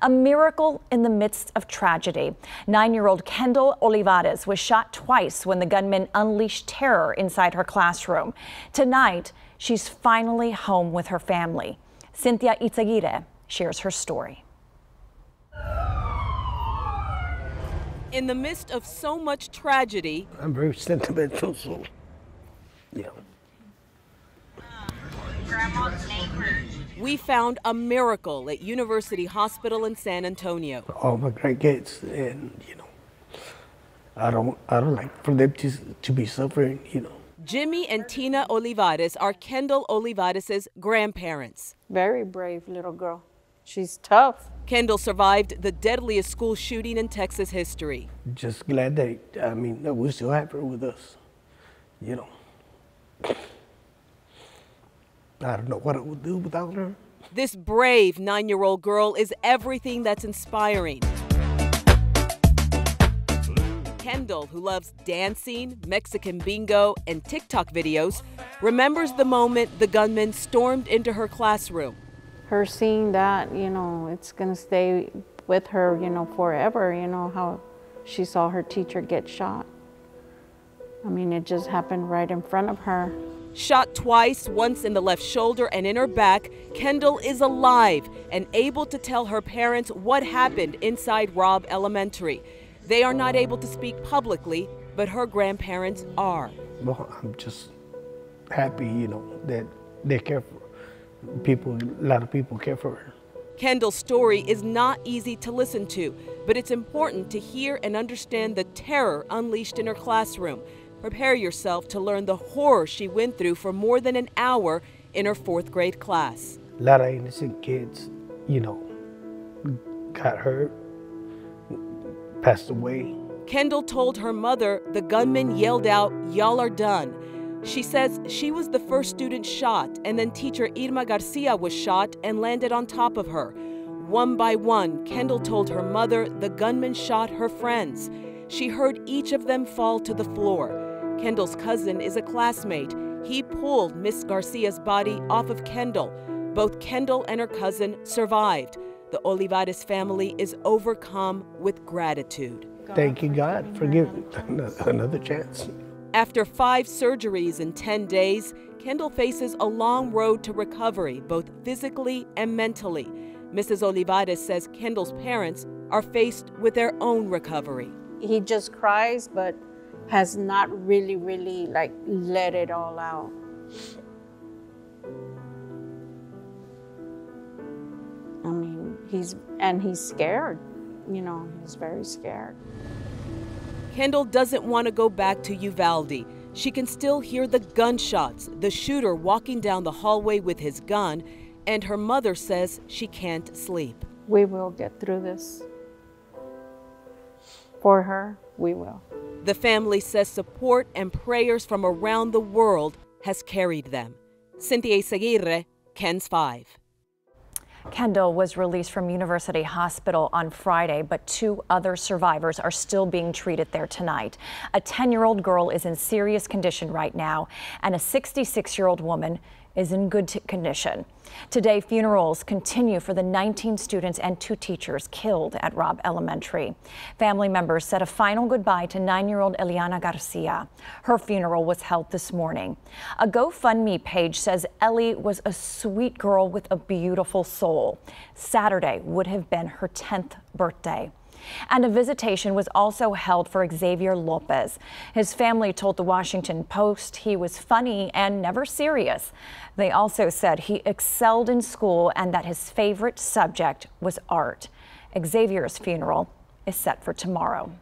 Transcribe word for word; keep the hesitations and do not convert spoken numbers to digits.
A miracle in the midst of tragedy. Nine-year-old Kendall Olivarez was shot twice when the gunman unleashed terror inside her classroom. Tonight, she's finally home with her family. Cynthia Itzaguire shares her story. In the midst of so much tragedy, I'm very sentimental, so yeah. Grandma's neighbor. We found a miracle at University Hospital in San Antonio. All my great kids, and you know, I don't, I don't like for them to to be suffering, you know. Jimmy and Tina Olivarez are Kendall Olivarez's grandparents. Very brave little girl. She's tough. Kendall survived the deadliest school shooting in Texas history. Just glad that, I mean, that we still have her with us, you know. I don't know what I would do without her. This brave nine-year-old girl is everything that's inspiring. Kendall, who loves dancing, Mexican bingo, and TikTok videos, remembers the moment the gunman stormed into her classroom. Her seeing that, you know, it's gonna stay with her, you know, forever, you know, how she saw her teacher get shot. I mean, it just happened right in front of her. Shot twice, once in the left shoulder and in her back, Kendall is alive and able to tell her parents what happened inside Robb Elementary. They are not able to speak publicly, but her grandparents are. Well, I'm just happy, you know, that they care for people. A lot of people care for her. Kendall's story is not easy to listen to, but it's important to hear and understand the terror unleashed in her classroom. Prepare yourself to learn the horror she went through for more than an hour in her fourth grade class. A lot of innocent kids, you know, got hurt, passed away. Kendall told her mother the gunman yelled out, "Y'all are done." She says she was the first student shot, and then teacher Irma Garcia was shot and landed on top of her. One by one, Kendall told her mother the gunman shot her friends. She heard each of them fall to the floor. Kendall's cousin is a classmate. He pulled Miss Garcia's body off of Kendall. Both Kendall and her cousin survived. The Olivarez family is overcome with gratitude. Thanking God for giving another chance. After five surgeries in ten days, Kendall faces a long road to recovery, both physically and mentally. Missus Olivarez says Kendall's parents are faced with their own recovery. He just cries, but has not really, really, like, let it all out. I mean, he's, and he's scared, you know, he's very scared. Kendall doesn't want to go back to Uvalde. She can still hear the gunshots, the shooter walking down the hallway with his gun, and her mother says she can't sleep. We will get through this. For her, we will. The family says support and prayers from around the world has carried them. Cynthia Esguerra, KENS five. Kendall was released from University Hospital on Friday, but two other survivors are still being treated there tonight. A ten-year-old girl is in serious condition right now, and a sixty-six-year-old woman is in good condition. Today, funerals continue for the nineteen students and two teachers killed at Robb Elementary. Family members said a final goodbye to nine-year-old Eliana Garcia. Her funeral was held this morning. A GoFundMe page says Ellie was a sweet girl with a beautiful soul. Saturday would have been her tenth birthday. And a visitation was also held for Xavier Lopez. His family told the Washington Post he was funny and never serious. They also said he excelled in school and that his favorite subject was art. Xavier's funeral is set for tomorrow.